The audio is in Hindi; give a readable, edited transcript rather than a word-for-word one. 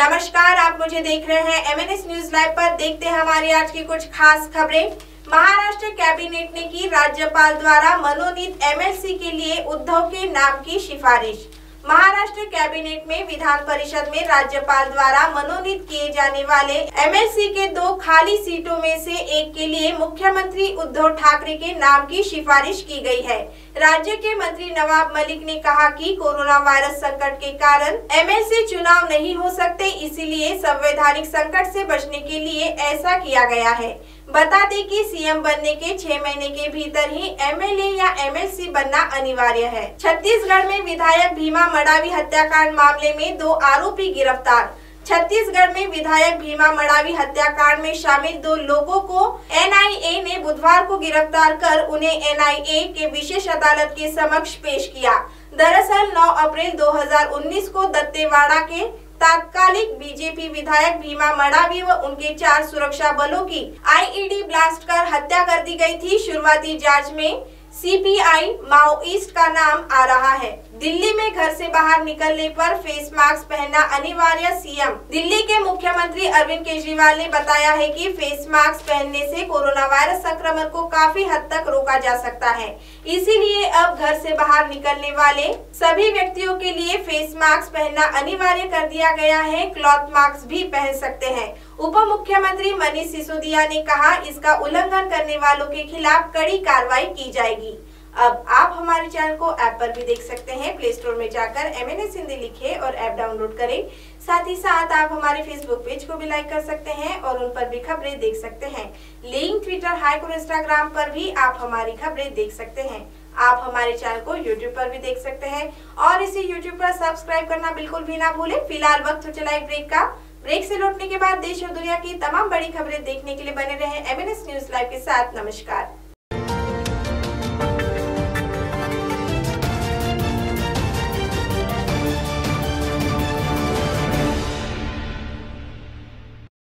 नमस्कार, आप मुझे देख रहे हैं एमएनएस न्यूज लाइव पर। देखते हैं हमारी आज की कुछ खास खबरें। महाराष्ट्र कैबिनेट ने की राज्यपाल द्वारा मनोनीत एमएलसी के लिए उद्धव के नाम की सिफारिश। महाराष्ट्र कैबिनेट में विधान परिषद में राज्यपाल द्वारा मनोनीत किए जाने वाले एमएलसी के 2 खाली सीटों में से एक के लिए मुख्यमंत्री उद्धव ठाकरे के नाम की सिफारिश की गई है। राज्य के मंत्री नवाब मलिक ने कहा कि कोरोना वायरस संकट के कारण एमएलसी चुनाव नहीं हो सकते, इसीलिए संवैधानिक संकट से बचने के लिए ऐसा किया गया है। बता दें कि सीएम बनने के 6 महीने के भीतर ही एमएलए या एमएलसी बनना अनिवार्य है। छत्तीसगढ़ में विधायक भीमा मडावी हत्याकांड मामले में 2 आरोपी गिरफ्तार। छत्तीसगढ़ में विधायक भीमा मडावी हत्याकांड में शामिल 2 लोगों को एनआईए ने बुधवार को गिरफ्तार कर उन्हें एनआईए के विशेष अदालत के समक्ष पेश किया। दरअसल 9 अप्रैल 2019 को दत्तेवाड़ा के तात्कालिक बीजेपी विधायक भीमा मडावी व उनके 4 सुरक्षा बलों की आईईडी ब्लास्ट कर हत्या कर दी गई थी। शुरुआती जांच में सीपीआई माओइस्ट का नाम आ रहा है। दिल्ली में घर से बाहर निकलने पर फेस मास्क पहनना अनिवार्य। सीएम दिल्ली के मुख्यमंत्री अरविंद केजरीवाल ने बताया है कि फेस मास्क पहनने से कोरोना वायरस संक्रमण को काफी हद तक रोका जा सकता है, इसीलिए अब घर से बाहर निकलने वाले सभी व्यक्तियों के लिए फेस मास्क पहनना अनिवार्य कर दिया गया है। क्लॉथ मास्क भी पहन सकते हैं। उप मुख्यमंत्री मनीष सिसोदिया ने कहा, इसका उल्लंघन करने वालों के खिलाफ कड़ी कार्रवाई की जाएगी। अब आप हमारे चैनल को ऐप पर भी देख सकते हैं। प्ले स्टोर में जाकर एमएनएस हिंदी लिखे और ऐप डाउनलोड करें। साथ ही साथ आप हमारे फेसबुक पेज को भी लाइक कर सकते हैं और उन पर भी खबरें देख सकते हैं। लिंक ट्विटर, हाइक और इंस्टाग्राम पर भी आप हमारी खबरें देख सकते हैं। आप हमारे चैनल को यूट्यूब पर भी देख सकते हैं और इसे यूट्यूब पर सब्सक्राइब करना बिल्कुल भी ना भूले। फिलहाल वक्त हो चला है ब्रेक का। ब्रेक से लौटने के बाद देश और दुनिया की तमाम बड़ी खबरें देखने के लिए बने रहे एमएनएस न्यूज लाइव के साथ। नमस्कार।